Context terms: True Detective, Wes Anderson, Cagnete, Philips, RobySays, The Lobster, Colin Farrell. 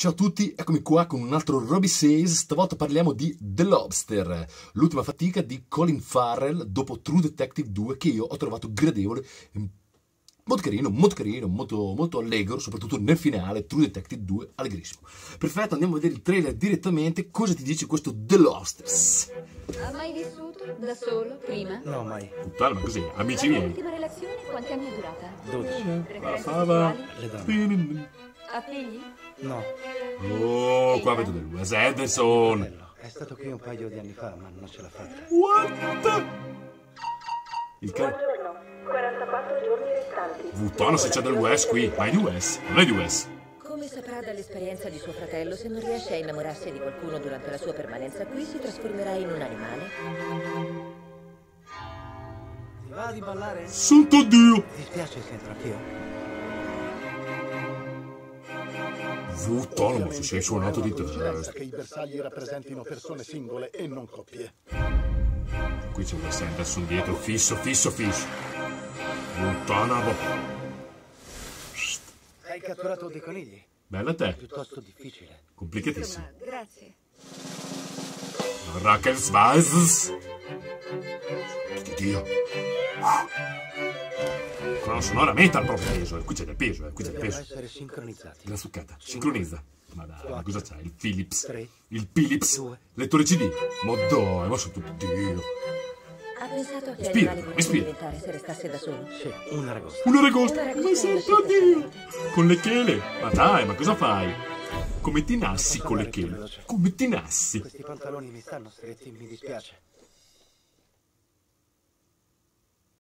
Ciao a tutti, eccomi qua con un altro RobySays, stavolta parliamo di The Lobster, l'ultima fatica di Colin Farrell dopo True Detective 2 che io ho trovato gradevole, molto allegro, soprattutto nel finale, True Detective 2, allegrissimo. Perfetto, andiamo a vedere il trailer direttamente, cosa ti dice questo The Lobster? Ha mai vissuto da solo prima? No, mai. Puttana, ma così, amici miei. La ultima relazione quanti anni è durata? 12. La fava. Le donne. Ha figli? No. Oh, qua vedo del Wes Anderson. È stato qui un paio di anni fa, ma non ce l'ha fatta. What? Il cane. 44 giorni restanti. Puttana, se c'è del Wes qui. Ma è di Wes, non è di Wes. Come saprà dall'esperienza di suo fratello, se non riesce a innamorarsi di qualcuno durante la sua permanenza qui, si trasformerà in un animale. Ti va di ballare? Santo Dio! Ti piace che entro anch'io? Autonomo, se sei suonato di testa. Che i bersagli rappresentino persone singole e non coppie. Qui c'è Wes Anderson dietro, fisso. Puttana. Hai catturato dei conigli? Bella te. Piuttosto difficile. Complicatissimo. Grazie. Rackelsvaz. Dio. Con una sonora metal proprio peso, qui c'è del peso, qui c'è del peso. Devono essere sincronizzati. La succata, sincronizza. Ma dai, ma cosa c'è? Il Philips. Il Philips. Lettore CD. Ma dai, ma sono tutto Dio. Ha pensato che mi ispira. Diventare se restasse da solo? Sì, un aragosto. Ma santo Dio. Con le chele. Ma dai, ma cosa fai? Come ti nassi con le chele? Questi pantaloni mi stanno stretti, mi dispiace.